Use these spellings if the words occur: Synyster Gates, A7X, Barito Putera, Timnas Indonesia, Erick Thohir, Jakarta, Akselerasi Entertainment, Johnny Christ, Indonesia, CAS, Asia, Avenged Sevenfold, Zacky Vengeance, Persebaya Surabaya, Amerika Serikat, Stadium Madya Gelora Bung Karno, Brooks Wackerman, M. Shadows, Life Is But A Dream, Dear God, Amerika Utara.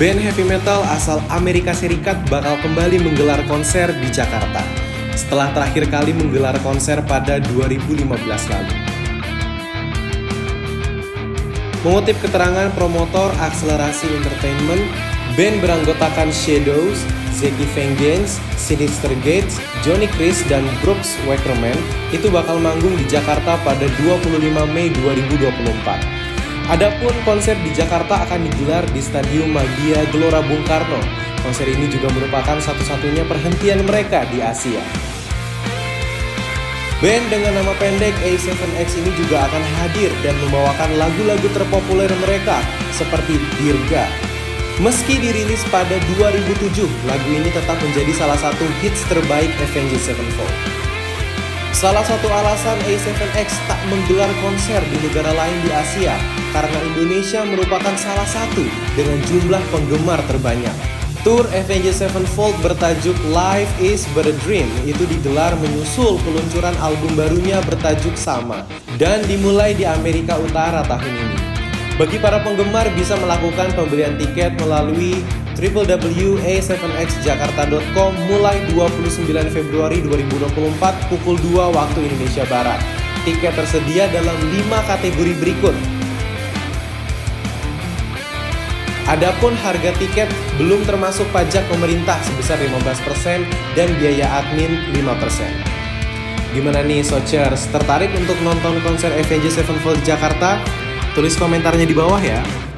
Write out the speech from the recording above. Band heavy metal asal Amerika Serikat bakal kembali menggelar konser di Jakarta setelah terakhir kali menggelar konser pada 2015 lalu. Mengutip keterangan promotor Akselerasi Entertainment, band beranggotakan Shadows, Zacky Vengeance, Synyster Gates, Johnny Christ, dan Brooks Wackerman itu bakal manggung di Jakarta pada 25 Mei 2024. Adapun konser di Jakarta akan digelar di Stadium Madya Gelora Bung Karno. Konser ini juga merupakan satu-satunya perhentian mereka di Asia. Band dengan nama pendek A7X ini juga akan hadir dan membawakan lagu-lagu terpopuler mereka seperti Dear God. Meski dirilis pada 2007, lagu ini tetap menjadi salah satu hits terbaik Avenged Sevenfold. Salah satu alasan A7X tak menggelar konser di negara lain di Asia, karena Indonesia merupakan salah satu dengan jumlah penggemar terbanyak. Tur Avenged Sevenfold bertajuk Life Is But A Dream itu digelar menyusul peluncuran album barunya bertajuk sama dan dimulai di Amerika Utara tahun ini. Bagi para penggemar bisa melakukan pembelian tiket melalui www.a7xjakarta.com mulai 29 Februari 2024 pukul 2 waktu Indonesia Barat. Tiket tersedia dalam 5 kategori berikut. Adapun harga tiket belum termasuk pajak pemerintah sebesar 15% dan biaya admin 5%. Gimana nih Sochers, tertarik untuk nonton konser Avenged Sevenfold Jakarta? Tulis komentarnya di bawah ya.